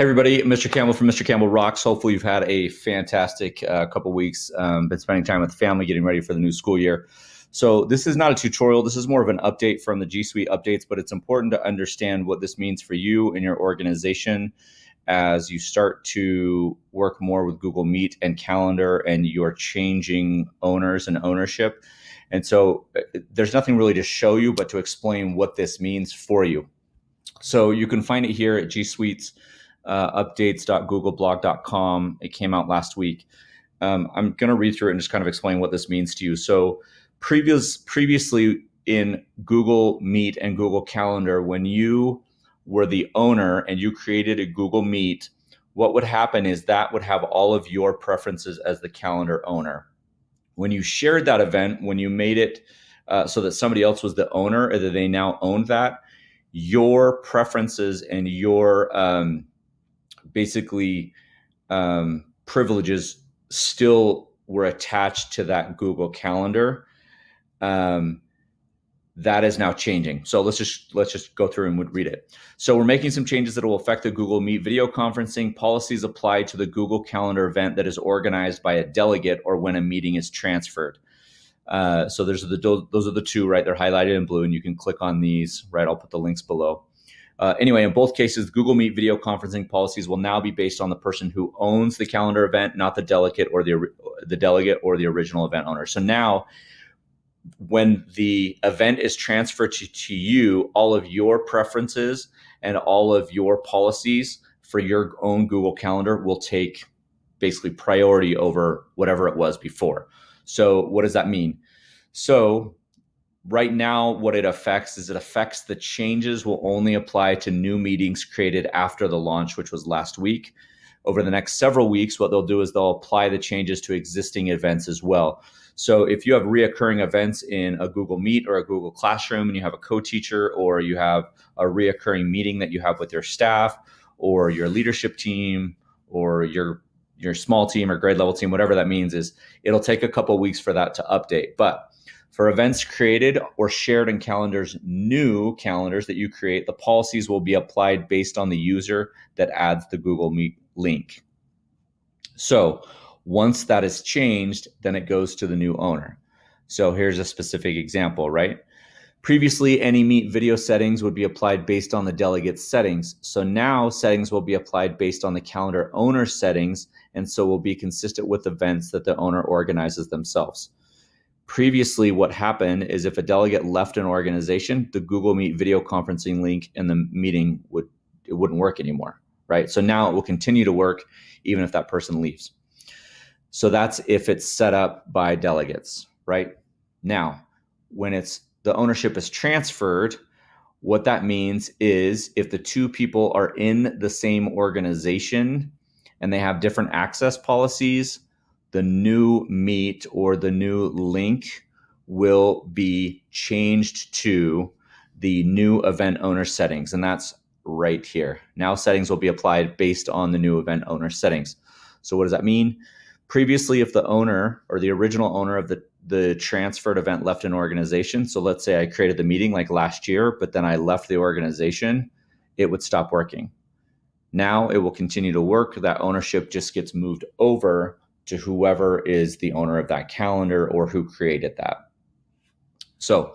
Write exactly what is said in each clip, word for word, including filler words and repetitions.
Hey everybody, Mister Campbell from Mister Campbell Rocks. Hopefully you've had a fantastic uh, couple weeks, um, been spending time with the family, getting ready for the new school year. So this is not a tutorial, this is more of an update from the G Suite updates, but it's important to understand what this means for you and your organization as you start to work more with Google Meet and Calendar and you're changing owners and ownership. And so there's nothing really to show you, but to explain what this means for you. So you can find it here at G Suite's uh, updates dot google blog dot com. It came out last week. Um, I'm gonna read through it and just kind of explain what this means to you. So previous, previously in Google Meet and Google Calendar, when you were the owner and you created a Google Meet, what would happen is that would have all of your preferences as the calendar owner. When you shared that event, when you made it uh, so that somebody else was the owner or that they now owned that, your preferences and your um, basically um, privileges still were attached to that Google Calendar. Um, that is now changing. So let's just let's just go through and read it. So we're making some changes that will affect the Google Meet video conferencing. Policies apply to the Google Calendar event that is organized by a delegate or when a meeting is transferred. Uh, so there's the, those are the two, right? They're highlighted in blue and you can click on these, right? I'll put the links below. Uh, anyway, in both cases, Google Meet video conferencing policies will now be based on the person who owns the calendar event, not the delegate or the, the delegate or the original event owner. So now, when the event is transferred to, to you, all of your preferences and all of your policies for your own Google Calendar will take basically priority over whatever it was before. So what does that mean? So right now, what it affects is it affects the changes will only apply to new meetings created after the launch, which was last week. Over the next several weeks, what they'll do is they'll apply the changes to existing events as well. So if you have reoccurring events in a Google Meet or a Google Classroom and you have a co-teacher or you have a reoccurring meeting that you have with your staff or your leadership team or your, your small team or grade level team, whatever that means is it'll take a couple of weeks for that to update. But for events created or shared in calendars, new calendars that you create, the policies will be applied based on the user that adds the Google Meet link. So once that is changed, then it goes to the new owner. So here's a specific example, right? Previously, any Meet video settings would be applied based on the delegate's settings. So now settings will be applied based on the calendar owner settings, and so will be consistent with events that the owner organizes themselves. Previously, what happened is if a delegate left an organization, the Google Meet video conferencing link in the meeting would it wouldn't work anymore, right? So now it will continue to work even if that person leaves. So that's if it's set up by delegates, right? Now, when it's the ownership is transferred, what that means is if the two people are in the same organization and they have different access policies, the new Meet or the new link will be changed to the new event owner settings. And that's right here. Now settings will be applied based on the new event owner settings. So what does that mean? Previously, if the owner or the original owner of the, the transferred event left an organization, so let's say I created the meeting like last year, but then I left the organization, it would stop working. Now it will continue to work. That ownership just gets moved over to whoever is the owner of that calendar or who created that. So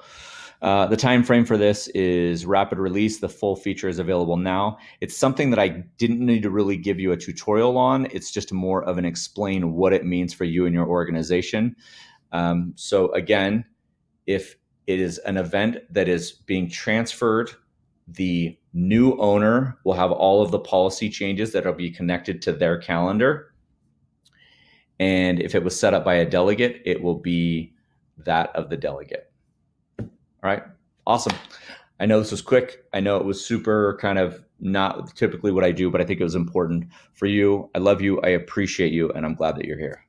uh, the time frame for this is rapid release. The full feature is available now. It's something that I didn't need to really give you a tutorial on. It's just more of an explain what it means for you and your organization. Um, so again, if it is an event that is being transferred, the new owner will have all of the policy changes that will be connected to their calendar. And if it was set up by a delegate, it will be that of the delegate. All right, awesome. I know this was quick. I know it was super kind of not typically what I do, but I think it was important for you. I love you. I appreciate you. And I'm glad that you're here.